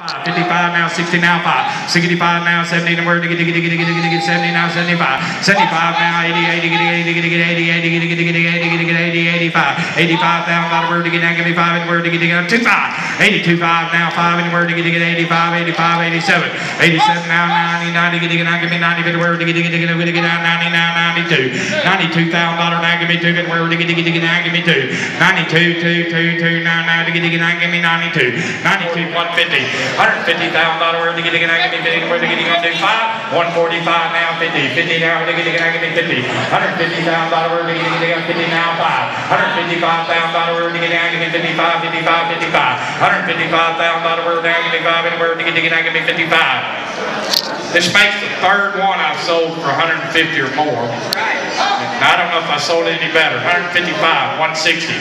55 now, 60 now, 5, 65 now, 70 and we're 70 now, 75, 75 now, 80, 85, 85 now, lot of word to get 95 and word to get 25, 82 5 now, 5 and word to get 85, 87, 87 now, 90 get 90 and word to get 99, 92, 92 thousand dollar now, give me 2 and word to get 92, 92, 2, 2, 2, 9, now to get 92, 150. $150,000 word to get an agony 50 word to get on 25, 145 now 50, 50 now to get an agony 50, $150,000 word to get 50 now 5, $155,000 word to get an agony 55, $155,000 word to agony 5 and word to get an agony 55. This makes the third one I've sold for 150 or more. And I don't know if I sold it any better. 155, 160,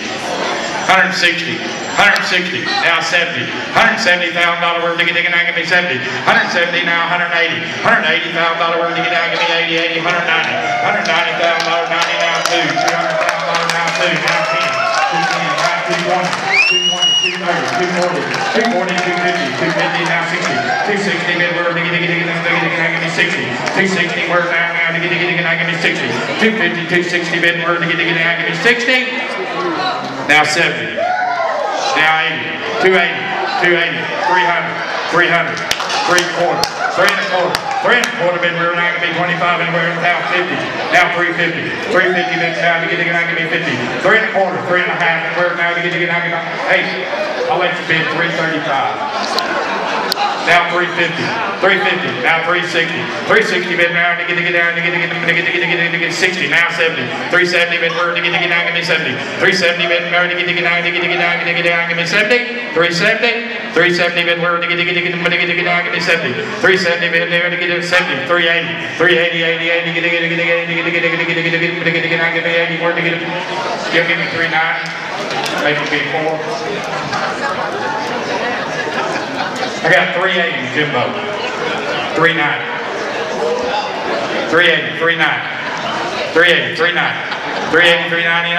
160. 160, now 70, $170,000 worth to get out of me 70, 170 now 180, $180,000 worth to get out of me 80, 190, $190,000, 90 now 2, $300,000 now 2, now 10, 210, 220, 220, 230, 240, 250, 250 now 60, 260 mid-word to get out of me 60, 260 word now to get out of me 60, 250, 260 mid-word to get out of me 60, now 70. Now 80, 280, 280, 300, 300, 3/4, 3 1/4. 3 1/4 bid rear now give me 25 and we're now 50. Now 350. 350 bid now to get out give me 50. 3 1/4, 3 1/2 and we're now to get out give me 8. I'll let you bid 335. Now 350. 350. Now 360. 360 bid now to get 60. Now 70. 370 bid rear to get out give me 70. 370 bid now to get out give me 70. 370. 370 bid word to get out give me 70. 370 bid there to get 70. 380. 380, 80, 80, get out give me 80. Word to get you'll give me 390. Maybe be 4. I got 380, Jimbo. 390. 380, 390. 380, 390. 380, 390,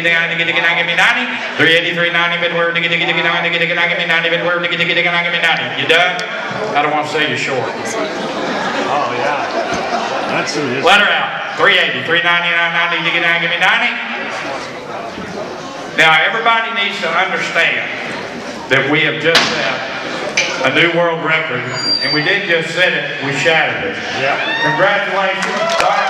990, to get give me 90. 380, 390, bid word to get 90, give me 90, bid word to get 90. You done? I don't want to sell you short. Oh yeah. That's who it is. Let her out. 380, 390, 990, to get 90, give me 90. Now everybody needs to understand that we have just had a new world record, and we didn't just set it, we shattered it. Yeah. Congratulations.